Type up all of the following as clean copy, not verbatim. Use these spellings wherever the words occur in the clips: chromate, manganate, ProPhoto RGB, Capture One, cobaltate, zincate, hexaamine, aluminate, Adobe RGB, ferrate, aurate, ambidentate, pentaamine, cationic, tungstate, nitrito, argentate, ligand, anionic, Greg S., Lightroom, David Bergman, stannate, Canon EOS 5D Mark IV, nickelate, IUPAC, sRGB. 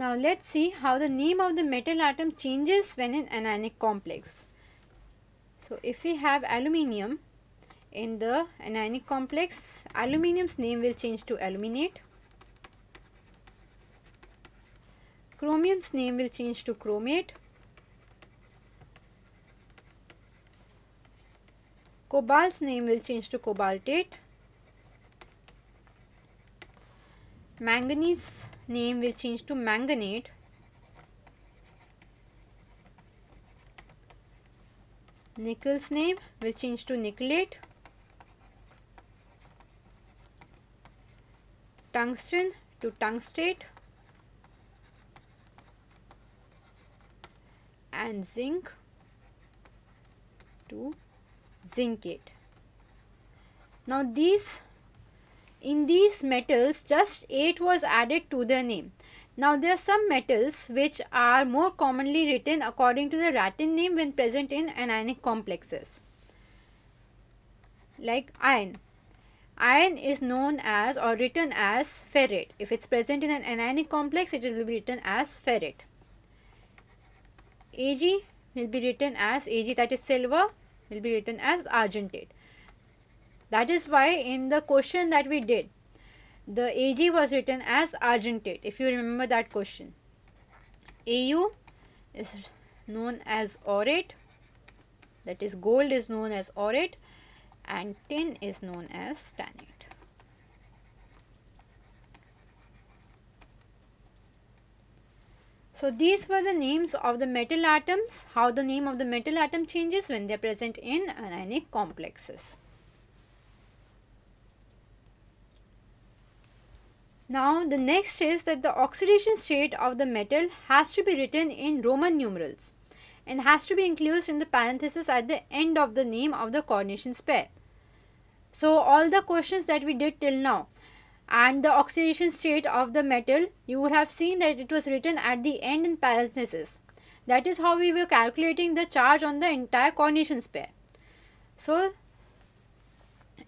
Now let's see how the name of the metal atom changes when in anionic complex. So if we have aluminium in the anionic complex, aluminium's name will change to aluminate. Chromium's name will change to chromate. Cobalt's name will change to cobaltate. Manganese's name will change to manganate. Nickel's name will change to nickelate. Tungsten to tungstate. And zinc to zincate. Now in these metals just 8 was added to their name. Now there are some metals which are more commonly written according to the Latin name when present in anionic complexes, like iron. Iron is known as or written as ferrate. If it is present in an anionic complex, it will be written as ferrate. Ag will be written as Ag, that is silver, will be written as argentate. That is why in the question that we did, the Ag was written as argentate, if you remember that question. Au is known as aurate, that is gold is known as aurate, and tin is known as stannate. So these were the names of the metal atoms, how the name of the metal atom changes when they are present in anionic complexes. Now the next is that the oxidation state of the metal has to be written in Roman numerals and has to be enclosed in the parenthesis at the end of the name of the coordination pair. So all the questions that we did till now and the oxidation state of the metal, you would have seen that it was written at the end in parenthesis. That is how we were calculating the charge on the entire coordination pair. So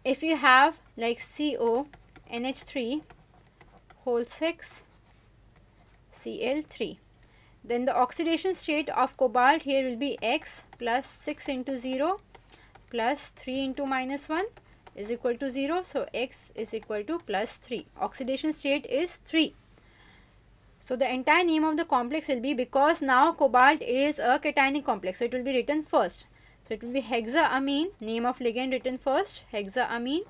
if you have like CO NH3 whole 6 Cl3, then the oxidation state of cobalt here will be X plus 6 into 0 plus 3 into minus 1 is equal to 0. So X is equal to plus 3. Oxidation state is 3. So the entire name of the complex will be, because now cobalt is a cationic complex, so it will be written first. So it will be hexaamine, name of ligand written first, hexaamine.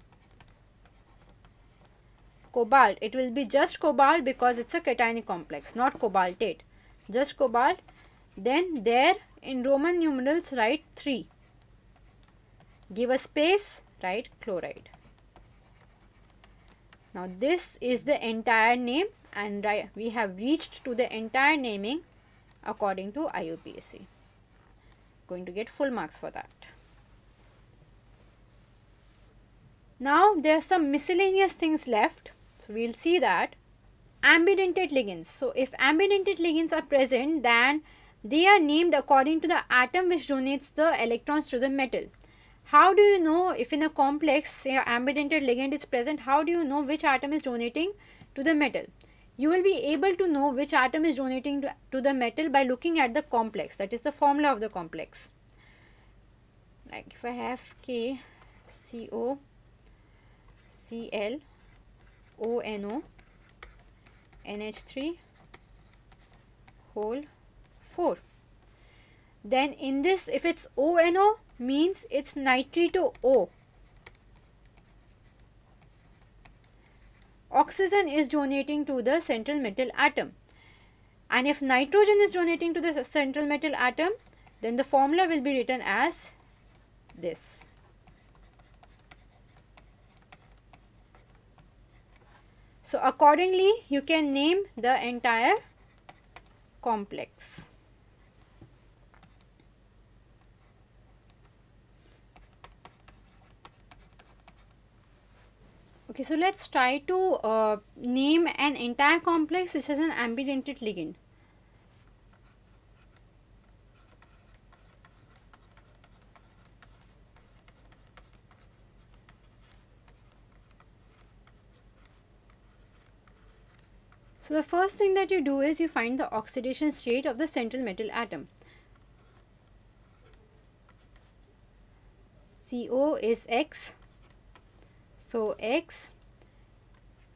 Cobalt, it will be just cobalt because it's a cationic complex, not cobaltate, just cobalt. Then there in Roman numerals write 3, give a space, write chloride. Now this is the entire name and we have reached to the entire naming according to IUPAC. Going to get full marks for that. Now there are some miscellaneous things left. So we will see that ambidentate ligands. So if ambidentate ligands are present, then they are named according to the atom which donates the electrons to the metal. How do you know if in a complex, say, ambidentate ligand is present, how do you know which atom is donating to the metal? You will be able to know which atom is donating to the metal by looking at the complex, that is the formula of the complex. Like if I have K, CO, Cl, ONO, NH3, whole 4. Then in this, if it's ONO, means it's nitrito O. Oxygen is donating to the central metal atom. And if nitrogen is donating to the central metal atom, then the formula will be written as this. So accordingly, you can name the entire complex. Okay, so let's try to name an entire complex which has an ambidentate ligand. So the first thing that you do is you find the oxidation state of the central metal atom. CO is X, so X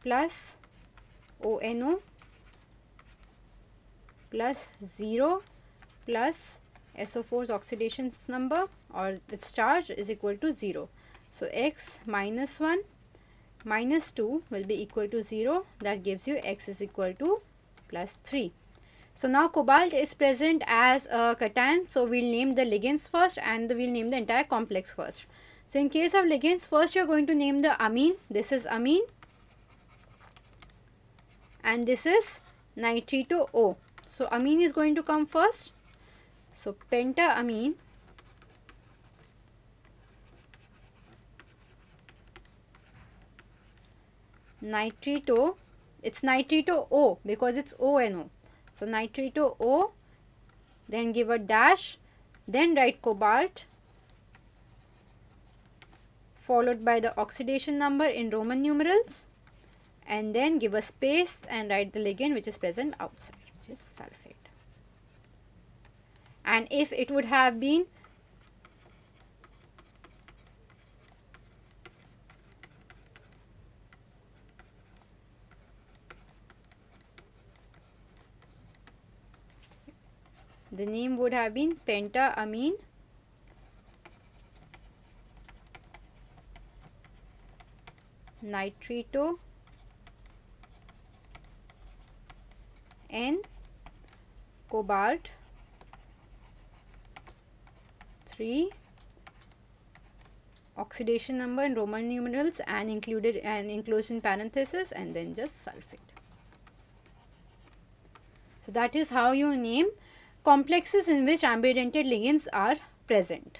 plus ONO plus 0 plus SO4's oxidation number or its charge is equal to 0. So X minus 1 minus 2 will be equal to 0, that gives you X is equal to plus 3. So now cobalt is present as a cation, so we'll name the ligands first and we'll name the entire complex first. So in case of ligands, first you're going to name the amine. This is amine and this is nitrito O. So amine is going to come first. So pentaamine nitrito, it's nitrito O because it's ONO. So nitrito O, then give a dash, then write cobalt, followed by the oxidation number in Roman numerals, and then give a space and write the ligand which is present outside, which is sulfate. And if it would have been the name would have been pentaamine nitrito N cobalt 3, oxidation number in Roman numerals and included and enclosed in parenthesis, and then just sulfate. So that is how you name complexes in which ambidentate ligands are present.